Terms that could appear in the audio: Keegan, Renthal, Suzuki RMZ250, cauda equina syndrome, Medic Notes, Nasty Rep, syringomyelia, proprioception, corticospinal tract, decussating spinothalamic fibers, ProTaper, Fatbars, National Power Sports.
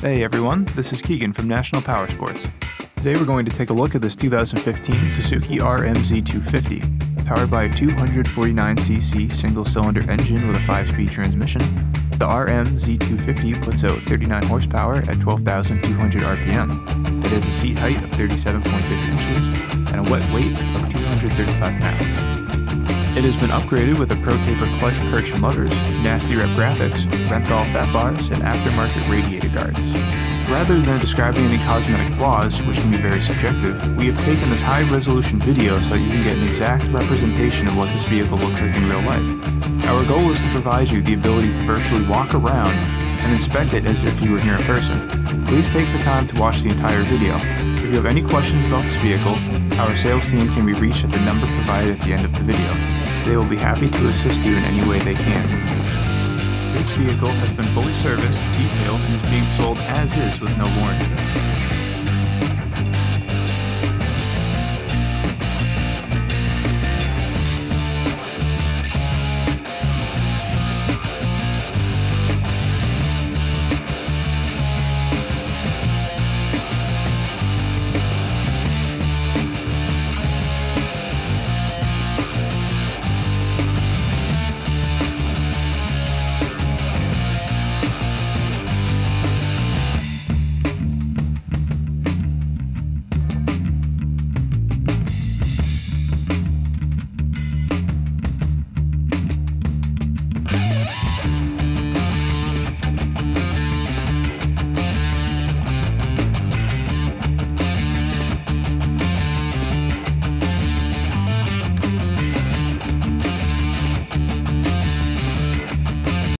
Hey everyone, this is Keegan from National Power Sports. Today we're going to take a look at this 2015 Suzuki RMZ250, powered by a 249cc single-cylinder engine with a 5-speed transmission. The RMZ250 puts out 39 horsepower at 12,200 RPM. It has a seat height of 37.6 inches and a wet weight of 235 pounds. It has been upgraded with a ProTaper clutch perch motors, Nasty Rep graphics, Renthal Fatbars, and aftermarket radiator guards. Rather than describing any cosmetic flaws, which can be very subjective, we have taken this high-resolution video so that you can get an exact representation of what this vehicle looks like in real life. Our goal is to provide you the ability to virtually walk around and inspect it as if you were here in person. Please take the time to watch the entire video. If you have any questions about this vehicle, our sales team can be reached at the number provided at the end of the video. They will be happy to assist you in any way they can. This vehicle has been fully serviced, detailed, and is being sold as is with no warranty.